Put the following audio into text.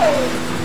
Woo!